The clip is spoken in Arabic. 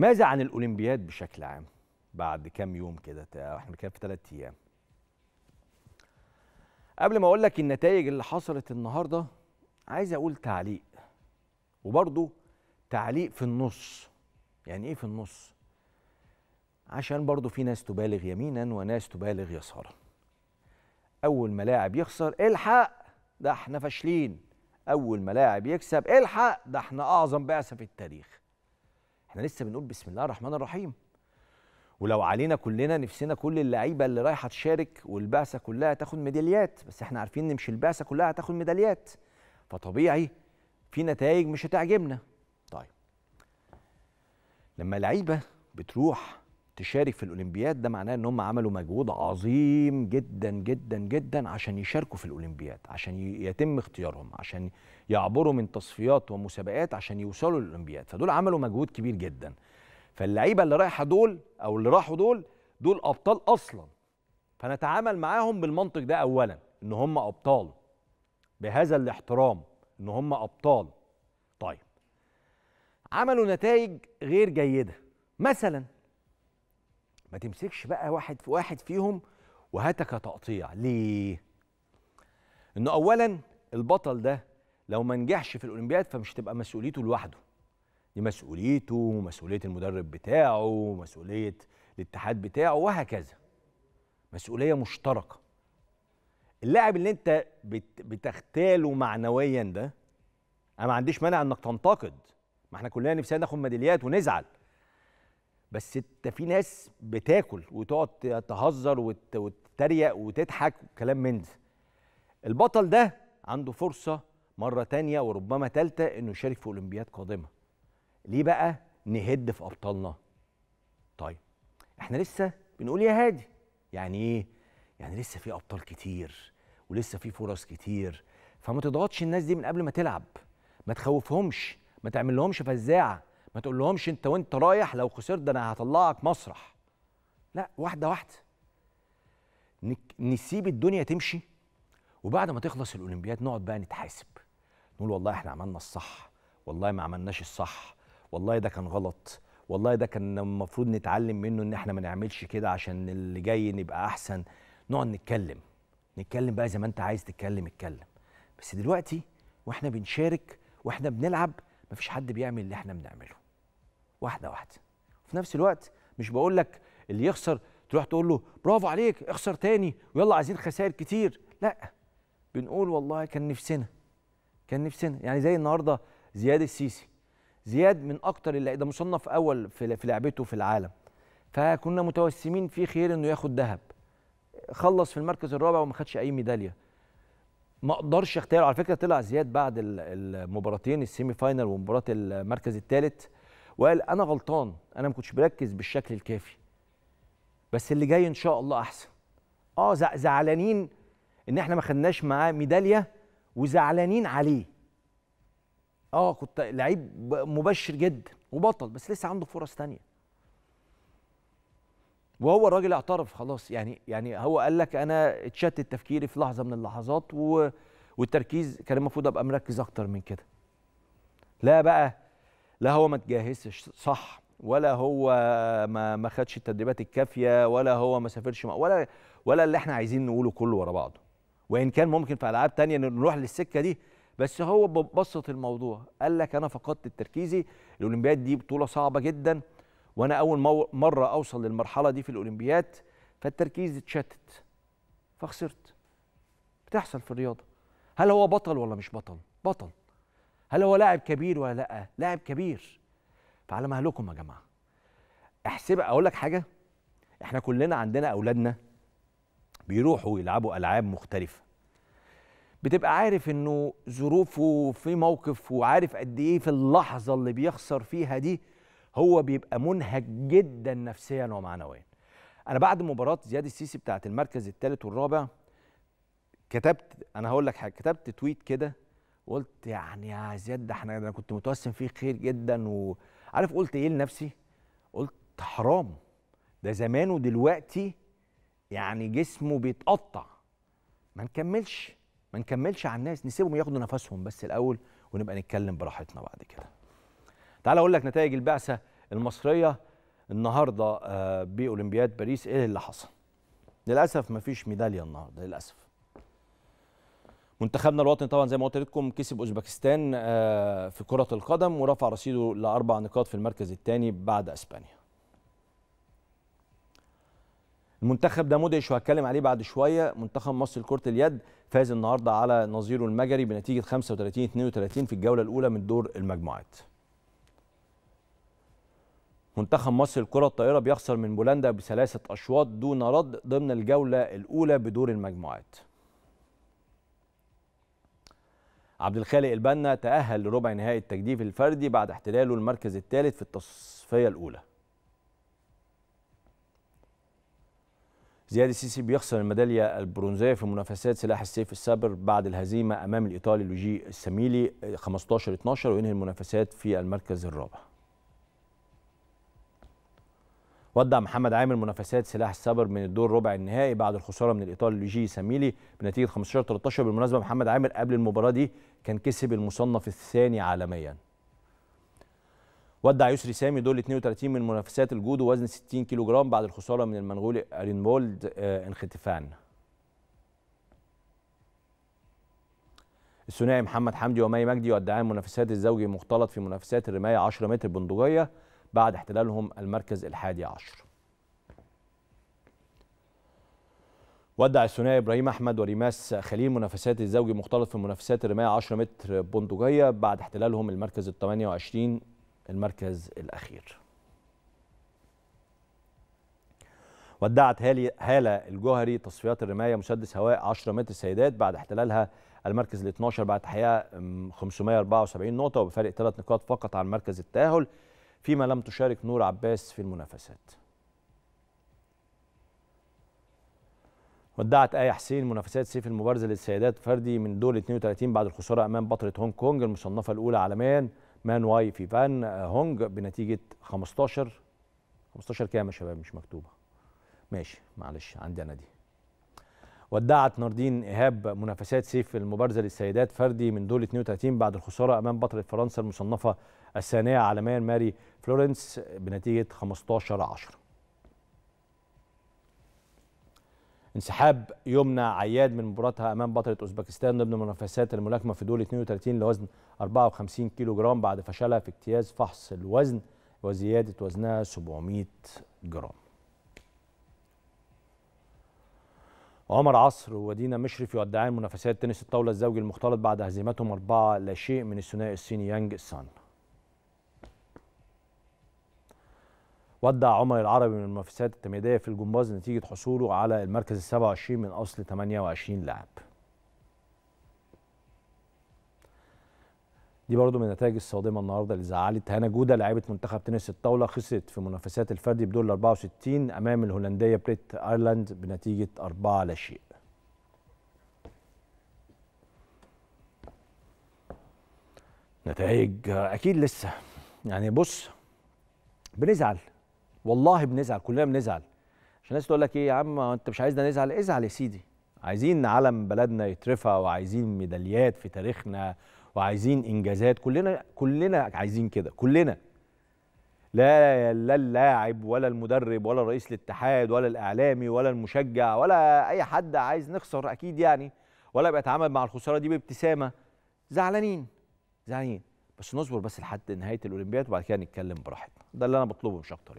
ماذا عن الأولمبياد بشكل عام؟ بعد كام يوم كده، احنا بنتكلم في 3 أيام. قبل ما أقول لك النتائج اللي حصلت النهارده، عايز أقول تعليق، وبرضه تعليق في النص. يعني إيه في النص؟ عشان برضه في ناس تبالغ يمينا وناس تبالغ يسارا. أول ما لاعب يخسر الحق ده احنا فاشلين، أول ما لاعب يكسب الحق ده احنا أعظم بعثة في التاريخ. احنا لسه بنقول بسم الله الرحمن الرحيم، ولو علينا كلنا نفسنا كل اللعيبه اللي رايحه تشارك والبعثه كلها تاخد ميداليات، بس احنا عارفين ان مش البعثه كلها هتاخد ميداليات، فطبيعي في نتائج مش هتعجبنا. طيب لما لعيبه بتروح تشارك في الاولمبياد، ده معناه ان هم عملوا مجهود عظيم جدا جدا جدا عشان يشاركوا في الاولمبياد، عشان يتم اختيارهم، عشان يعبروا من تصفيات ومسابقات عشان يوصلوا للاولمبياد، فدول عملوا مجهود كبير جدا. فاللعيبه اللي رايحه دول او اللي راحوا دول ابطال اصلا، فنتعامل معاهم بالمنطق ده. اولا ان هم ابطال، بهذا الاحترام ان هم ابطال. طيب عملوا نتائج غير جيده مثلا، ما تمسكش بقى واحد في واحد فيهم وهاتك تقطيع. ليه؟ انه اولا البطل ده لو ما نجحش في الاولمبياد فمش تبقى مسؤوليته لوحده، دي مسؤوليته ومسؤولية المدرب بتاعه ومسؤولية الاتحاد بتاعه وهكذا، مسؤولية مشتركة. اللاعب اللي انت بتغتاله معنويا ده، انا ما عنديش مانع انك تنتقد، ما احنا كلنا نفسنا ناخد ميداليات ونزعل، بس انت في ناس بتاكل وتقعد تهزر وتتريق وتضحك وكلام من ده. البطل ده عنده فرصة مرة تانية وربما تالتة انه يشارك في اولمبياد قادمة، ليه بقى نهد في ابطالنا؟ طيب احنا لسه بنقول يا هادي، يعني ايه؟ يعني لسه في ابطال كتير ولسه في فرص كتير، فما تضغطش الناس دي من قبل ما تلعب، ما تخوفهمش، ما تعمل لهمش فزاعه، ما تقول لهمش انت وانت رايح لو خسرت ده انا هطلعك مسرح. لا، واحده واحده، نسيب الدنيا تمشي، وبعد ما تخلص الاولمبياد نقعد بقى نتحاسب، نقول والله احنا عملنا الصح، والله ما عملناش الصح، والله ده كان غلط، والله ده كان المفروض نتعلم منه ان احنا ما نعملش كده عشان اللي جاي نبقى احسن. نقعد نتكلم بقى زي ما انت عايز تتكلم اتكلم، بس دلوقتي واحنا بنشارك واحنا بنلعب مفيش حد بيعمل اللي احنا بنعمله. واحده واحده. وفي نفس الوقت مش بقول لك اللي يخسر تروح تقول له برافو عليك اخسر تاني ويلا عايزين خسائر كتير، لا، بنقول والله كان نفسنا. يعني زي النهارده زياد السيسي، زياد من اكتر اللي ده مصنف اول في لعبته في العالم، فكنا متوسمين فيه خير انه ياخد ذهب، خلص في المركز الرابع وما خدش اي ميداليه. ما اقدرش اختياره على فكره. طلع زياد بعد المباراتين السيمي فاينال ومباراه المركز الثالث وقال انا غلطان، انا ما كنتش بركز بالشكل الكافي، بس اللي جاي ان شاء الله احسن. زعلانين ان احنا ما خدناش معاه ميداليه وزعلانين عليه. كنت لعيب مبشر جدا وبطل، بس لسه عنده فرص تانية، وهو الراجل اعترف خلاص. يعني هو قال لك انا اتشتت تفكيري في لحظه من اللحظات والتركيز كان المفروض ابقى مركز اكتر من كده. لا بقى، لا هو ما اتجهزش صح، ولا هو ما خدش التدريبات الكافيه، ولا هو ما سافرش، ولا اللي احنا عايزين نقوله كله ورا بعضه، وان كان ممكن في العاب تانية نروح للسكه دي، بس هو ببسط الموضوع. قال لك انا فقدت تركيزي، الاولمبياد دي بطوله صعبه جدا وانا اول مره اوصل للمرحله دي في الاولمبياد، فالتركيز اتشتت فخسرت. بتحصل في الرياضه. هل هو بطل ولا مش بطل؟ بطل. هل هو لاعب كبير ولا لا؟ لاعب كبير. فعلى مهلكم يا جماعه. احسب، اقول لك حاجه، احنا كلنا عندنا اولادنا بيروحوا يلعبوا العاب مختلفه، بتبقى عارف انه ظروفه في موقف، وعارف قد ايه في اللحظه اللي بيخسر فيها دي هو بيبقى منهك جدا نفسيا ومعنويا. انا بعد مباراه زياد السيسي بتاعت المركز الثالث والرابع كتبت، انا هقول لك حاجه، كتبت تويت كده وقلت يعني يا زياد ده انا كنت متوسم فيه خير جدا، وعارف قلت ايه لنفسي؟ قلت حرام، ده زمانه دلوقتي يعني جسمه بيتقطع، ما نكملش على الناس، نسيبهم ياخدوا نفسهم بس الاول ونبقى نتكلم براحتنا بعد كده. تعال اقول لك نتائج البعثه المصرية النهاردة بأولمبياد باريس إيه اللي حصل؟ للأسف مفيش ميدالية النهاردة للأسف. منتخبنا الوطني طبعا زي ما قلت لكم كسب أوزبكستان في كرة القدم ورفع رصيده ل4 نقاط في المركز الثاني بعد أسبانيا. المنتخب ده مدهش وهتكلم عليه بعد شويه. منتخب مصر لكره اليد فاز النهارده على نظيره المجري بنتيجه 35-32 في الجوله الاولى من دور المجموعات. منتخب مصر لكره الطائره بيخسر من بولندا بثلاثه اشواط دون رد ضمن الجوله الاولى بدور المجموعات. عبد الخالق البنا تاهل لربع نهائي التجديف الفردي بعد احتلاله المركز الثالث في التصفيه الاولى. زياد السيسي بيخسر الميداليه البرونزيه في منافسات سلاح السيف السابر بعد الهزيمه امام الايطالي لوجي سميلي 15-12 وينهي المنافسات في المركز الرابع. ودع محمد عامر منافسات سلاح السابر من الدور ربع النهائي بعد الخساره من الايطالي لوجي سميلي بنتيجه 15-13. بالمناسبه محمد عامر قبل المباراه دي كان كسب المصنف الثاني عالميا. ودع يوسري سامي دور 32 من منافسات الجودو وزن 60 كيلو جرام بعد الخساره من المنغولي أرينبولد انختفان. الثنائي محمد حمدي ومي مجدي يودعان منافسات الزوجي مختلط في منافسات الرمايه 10 متر بندقيه بعد احتلالهم المركز ال11. ودع الثنائي إبراهيم أحمد وريماس خليل منافسات الزوجي مختلط في منافسات الرمايه 10 متر بندقيه بعد احتلالهم المركز ال28 المركز الأخير. ودعت هالة الجوهري تصفيات الرماية مسدس هواء 10 متر سيدات بعد احتلالها المركز ال12 بعد تحقيق 574 نقطة وبفارق 3 نقاط فقط عن مركز التأهل، فيما لم تشارك نور عباس في المنافسات. ودعت آية حسين منافسات سيف المبارزة للسيدات فردي من دور 32 بعد الخسارة أمام بطلة هونج كونج المصنفة الأولى عالميا مان واي في فان هونج بنتيجة 15 كام يا شباب مش مكتوبة، ماشي معلش عندي أنا دي. ودعت ناردين ايهاب منافسات سيف المبارزة للسيدات فردي من دور 32 بعد الخسارة أمام بطلة فرنسا المصنفة الثانية عالميا ماري فلورنس بنتيجة 15-10. انسحاب يمنى عياد من مباراتها امام بطله اوزبكستان ضمن منافسات الملاكمه في دور 32 لوزن 54 كيلو جرام بعد فشلها في اجتياز فحص الوزن وزياده وزنها 700 جرام. عمر عصر ودينا مشرف يودعان منافسات تنس الطاوله الزوجي المختلط بعد هزيمتهم 4-0 من الثنائي الصيني يانج سان. ودع عمر العربي من المنافسات التمهيدية في الجمباز نتيجة حصوله على المركز 27 من أصل 28 لاعب. دي برضو من النتائج الصادمة النهاردة اللي زعلت. هنا جودة لاعبة منتخب تنس الطاولة خسرت في منافسات الفردي بدور ال64 أمام الهولندية بريت ايرلاندز بنتيجة 4-0. نتائج أكيد لسه يعني بص بنزعل والله بنزعل كلنا بنزعل عشان الناس تقول لك ايه يا عم انت مش عايزنا نزعل. ازعل يا سيدي، عايزين علم بلدنا يترفع وعايزين ميداليات في تاريخنا وعايزين انجازات، كلنا عايزين كده كلنا. لا اللاعب ولا المدرب ولا رئيس الاتحاد ولا الاعلامي ولا المشجع ولا اي حد عايز نخسر اكيد يعني، ولا بيتعامل مع الخساره دي بابتسامه. زعلانين بس نصبر بس لحد نهايه الاولمبياد وبعد كده نتكلم براحتنا، ده اللي انا بطلبه مش اكتر.